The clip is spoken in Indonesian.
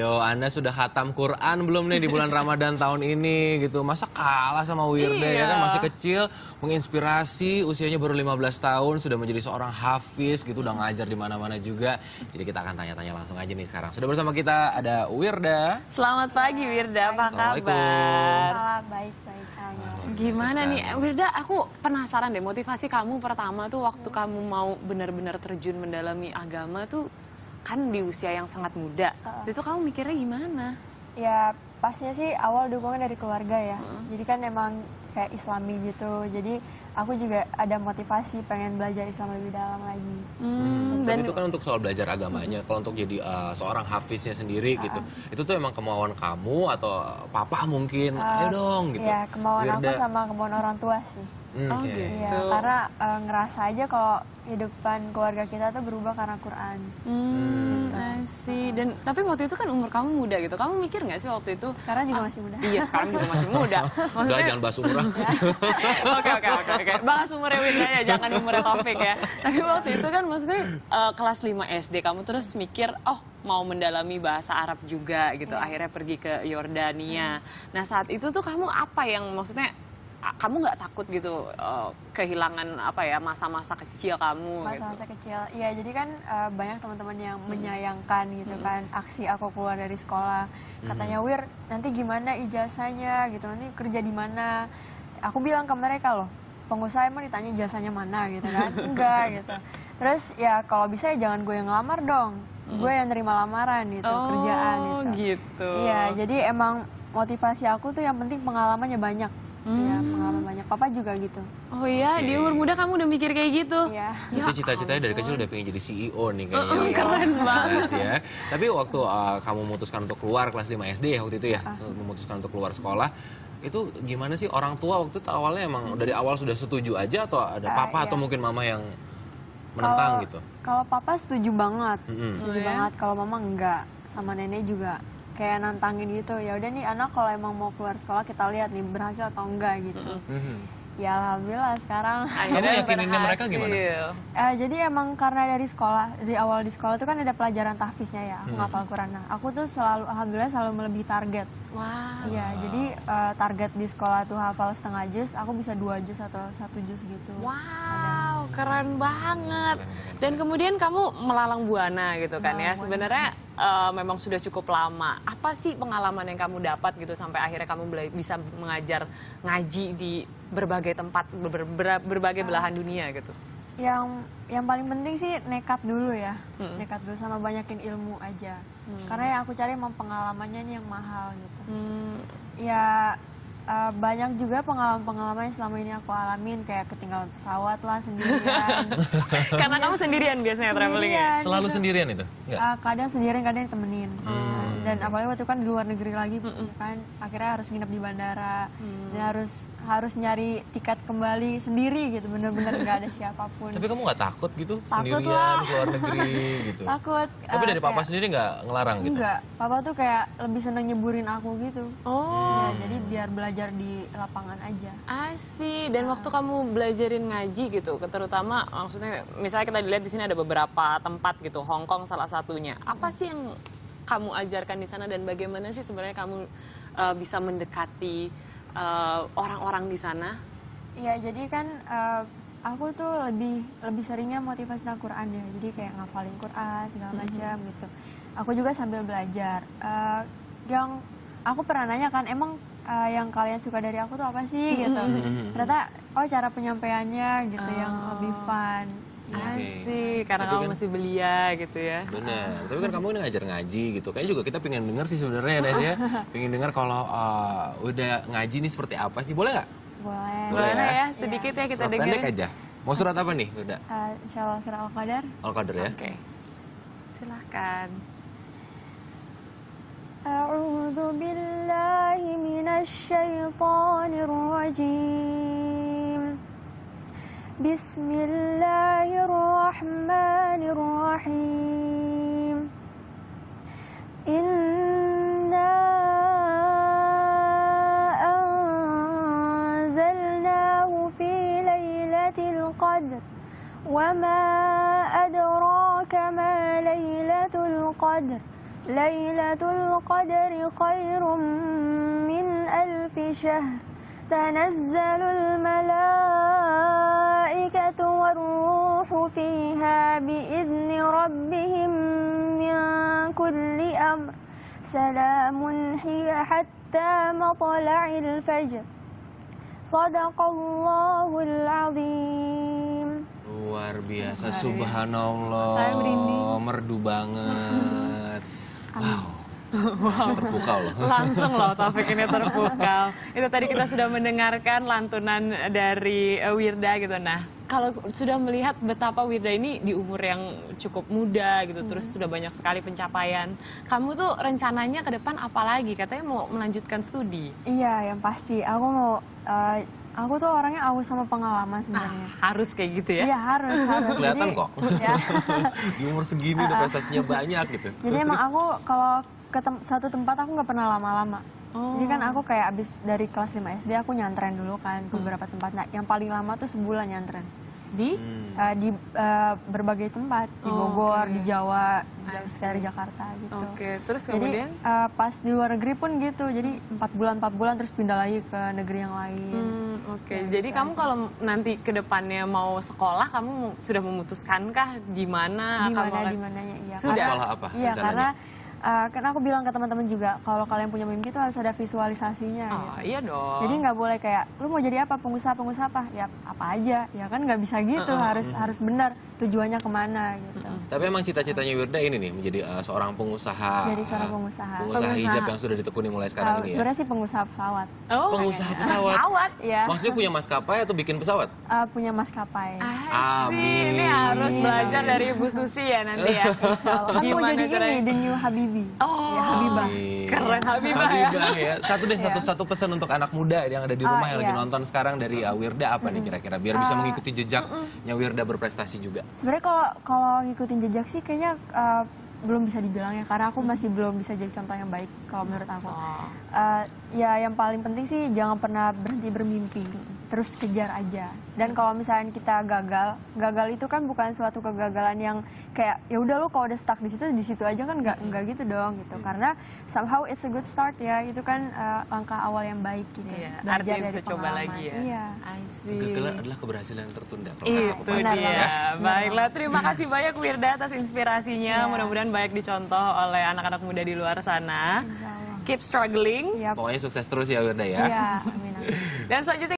Yo, Anda sudah khatam Quran belum nih di bulan Ramadan tahun ini gitu? Masa kalah sama Wirda, iya. Ya kan masih kecil, menginspirasi, usianya baru 15 tahun sudah menjadi seorang hafiz gitu, udah ngajar di mana-mana juga. Jadi kita akan tanya-tanya langsung aja nih sekarang. Sudah bersama kita ada Wirda. Selamat pagi Wirda, apa kabar? Salam, baik-baik. Gimana nih Wirda, aku penasaran deh, motivasi kamu pertama tuh waktu kamu mau benar-benar terjun mendalami agama tuh kan di usia yang sangat muda, itu kamu mikirnya gimana? Ya pastinya sih awal dukungan dari keluarga ya, jadi kan emang kayak Islami gitu, jadi aku juga ada motivasi pengen belajar Islam lebih dalam lagi. Dan itu kan untuk soal belajar agamanya, kalau untuk jadi seorang hafiznya sendiri gitu, itu tuh emang kemauan kamu atau papa mungkin, ayo dong gitu? Ya kemauan Wirda. Aku sama kemauan orang tua sih. Ya, karena ngerasa aja kalau kehidupan keluarga kita tuh berubah karena Quran. Gitu. Dan tapi waktu itu kan umur kamu muda gitu, kamu mikir nggak sih waktu itu? Sekarang juga masih muda. Iya, sekarang juga masih muda. Maksudnya jangan bahas umur. Oke. Bahas umurnya Wirda ya, jangan umurnya Taufik ya. Tapi waktu itu kan maksudnya kelas 5 SD kamu terus mikir, oh mau mendalami bahasa Arab juga gitu. Akhirnya pergi ke Yordania. Nah saat itu tuh kamu apa yang maksudnya? Kamu nggak takut gitu kehilangan apa ya masa-masa kecil kamu? Masa-masa gitu. Kecil, iya jadi kan banyak teman-teman yang menyayangkan gitu kan aksi aku keluar dari sekolah, katanya Wir nanti gimana ijazahnya gitu, nanti kerja di mana? Aku bilang ke mereka loh, pengusaha emang ditanya ijazahnya mana gitu kan? Enggak gitu. Terus ya kalau bisa ya jangan gue yang ngelamar dong, gue yang nerima lamaran gitu, kerjaan gitu. Iya jadi emang motivasi aku tuh yang penting pengalamannya banyak. Iya, pengalaman banyak. Papa juga gitu. Oh iya, di umur muda kamu udah mikir kayak gitu? Iya. Itu cita-citanya dari kecil udah pengen jadi CEO nih kayaknya. Keren banget. Ya. Tapi waktu kamu memutuskan untuk keluar kelas 5 SD ya waktu itu ya, memutuskan untuk keluar sekolah, itu gimana sih orang tua waktu itu awalnya emang dari awal sudah setuju aja atau ada papa atau mungkin mama yang menentang gitu? Kalau papa setuju banget, setuju banget. Kalau mama enggak, sama nenek juga. Kayak nantangin gitu, ya udah nih anak kalau emang mau keluar sekolah kita lihat nih berhasil atau enggak gitu. Ya alhamdulillah sekarang. Kamu yakininnya mereka gimana? Jadi emang karena dari sekolah, dari awal di sekolah itu kan ada pelajaran tahfiznya ya, aku ngapal Quran. Nah, aku tuh selalu alhamdulillah selalu melebihi target. Wow. Iya, jadi target di sekolah tuh hafal setengah juz, aku bisa 2 juz atau 1 juz gitu. Wow, keren banget. Dan kemudian kamu melalang buana gitu kan ya, sebenarnya memang sudah cukup lama. Apa sih pengalaman yang kamu dapat gitu sampai akhirnya kamu bisa mengajar ngaji di berbagai tempat, berbagai belahan dunia gitu? Yang paling penting sih nekat dulu ya, nekat dulu sama banyakin ilmu aja. Karena yang aku cari emang pengalamannya nih yang mahal gitu. Ya banyak juga pengalaman-pengalaman yang selama ini aku alamin kayak ketinggalan pesawat lah sendirian. Karena kamu sendirian biasanya travelingnya? Selalu gitu. Sendirian itu? Kadang sendirian, kadang ditemenin. Dan apalagi waktu kan di luar negeri lagi kan akhirnya harus nginep di bandara, dan harus nyari tiket kembali sendiri gitu, bener-bener nggak ada siapapun. Tapi kamu nggak takut gitu sendirian ke luar negeri gitu? Takut. Tapi dari papa sendiri nggak ngelarang gitu? Enggak, papa tuh kayak lebih seneng nyeburin aku gitu. Ya, jadi biar belajar di lapangan aja. Asik. Dan waktu kamu belajarin ngaji gitu, terutama maksudnya misalnya kita lihat di sini ada beberapa tempat gitu, Hong Kong salah satunya. Apa sih yang kamu ajarkan di sana dan bagaimana sih sebenarnya kamu bisa mendekati orang-orang di sana? Iya, jadi kan aku tuh lebih seringnya motivasi tentang Quran ya. Jadi kayak ngafalin Quran segala macam gitu. Aku juga sambil belajar. Yang aku pernah nanya kan, emang yang kalian suka dari aku tuh apa sih gitu? Ternyata cara penyampaiannya gitu yang lebih fun. Asik, karena kamu masih belia gitu ya. Benar, tapi kan kamu ini ngajar ngaji gitu. Kayaknya juga kita pengen dengar sih sebenarnya Nes ya. Pengen dengar kalau udah ngaji nih seperti apa sih, boleh nggak? Boleh ya, sedikit ya kita dengerin. Pendek aja. Mau surat apa nih? Udah. Insya Allah surat Al-Qadar. Al-Qadar ya. Oke, silahkan. A'udzu billahi minasyaitonir rajim. Bismillahirrahmanirrahim. Inna anzalnahu fi lailatul qadr. Wa ma adraka ma lailatul qadr. Lailatul Qadri khairum min alfi syahr. Tanazzalul malaikatu warruhu fiha biizni rabbihim min kulli amr. Salamun hiya hatta matla'il fajr. Shadaqallahul azim. Luar biasa, subhanallah. Merdu banget. Wow. Terpukau loh. Langsung loh topik ini terpukau. Itu tadi kita sudah mendengarkan lantunan dari Wirda gitu. Nah, kalau sudah melihat betapa Wirda ini di umur yang cukup muda gitu, terus sudah banyak sekali pencapaian. Kamu tuh rencananya ke depan apa lagi? Katanya mau melanjutkan studi. Iya, yang pasti. Aku mau, aku tuh orangnya aus sama pengalaman sebenarnya. Ah, harus kayak gitu ya? Iya, harus. Kelihatan kok. Ya. Di umur segini udah prestasinya banyak gitu. Jadi terus, emang aku kalau ke satu tempat aku nggak pernah lama-lama. Oh. Jadi kan aku kayak abis dari kelas 5 SD aku nyantren dulu kan ke beberapa tempat. Nah, yang paling lama tuh sebulan nyantren. Di? Berbagai tempat, di Bogor, di Jawa, dari Jakarta gitu. Terus kemudian? Jadi pas di luar negeri pun gitu, jadi 4 bulan terus pindah lagi ke negeri yang lain. Jadi gitu, kamu kalau nanti ke depannya mau sekolah, kamu sudah memutuskankah di mana? Di mananya, iya. Sudah? Sekolah apa? Iya, karena karena aku bilang ke teman-teman juga, kalau kalian punya mimpi itu harus ada visualisasinya. Iya dong. Jadi nggak boleh kayak, lu mau jadi apa, pengusaha apa? Ya apa aja, ya kan nggak bisa gitu. Harus benar tujuannya kemana gitu. Tapi emang cita-citanya Wirda ini nih, menjadi seorang pengusaha. Jadi seorang pengusaha. Pengusaha hijab yang sudah ditekuni mulai sekarang ini ya? Sebenarnya sih pengusaha pesawat. Pengusaha pesawat? Pesawat, ya. Maksudnya punya maskapai atau bikin pesawat? Punya maskapai. Amin. Ini harus belajar dari Ibu Susi ya nanti ya. Kan mau jadi ini, The New Habibie. Ya, Habibah. Keren Habibah ya. Satu pesan untuk anak muda yang ada di rumah yang lagi nonton sekarang dari Wirda apa nih kira-kira biar bisa mengikuti jejaknya Wirda berprestasi juga. Sebenarnya kalau ngikutin jejak sih kayaknya belum bisa dibilang ya, karena aku masih belum bisa jadi contoh yang baik kalau menurut aku. Ya yang paling penting sih jangan pernah berhenti bermimpi, terus kejar aja. Dan kalau misalnya kita gagal itu kan bukan suatu kegagalan yang kayak ya udah lo kalau udah stuck di situ aja kan nggak gitu dong gitu. Karena somehow it's a good start ya, itu kan langkah awal yang baik gitu. Belajar dari pengalaman. Lagi ya. Kegagalan adalah keberhasilan tertunda. Itu dia. Baiklah, terima kasih banyak Wirda atas inspirasinya. Mudah-mudahan banyak dicontoh oleh anak-anak muda di luar sana. Keep struggling. Pokoknya sukses terus ya Wirda ya. Dan selanjutnya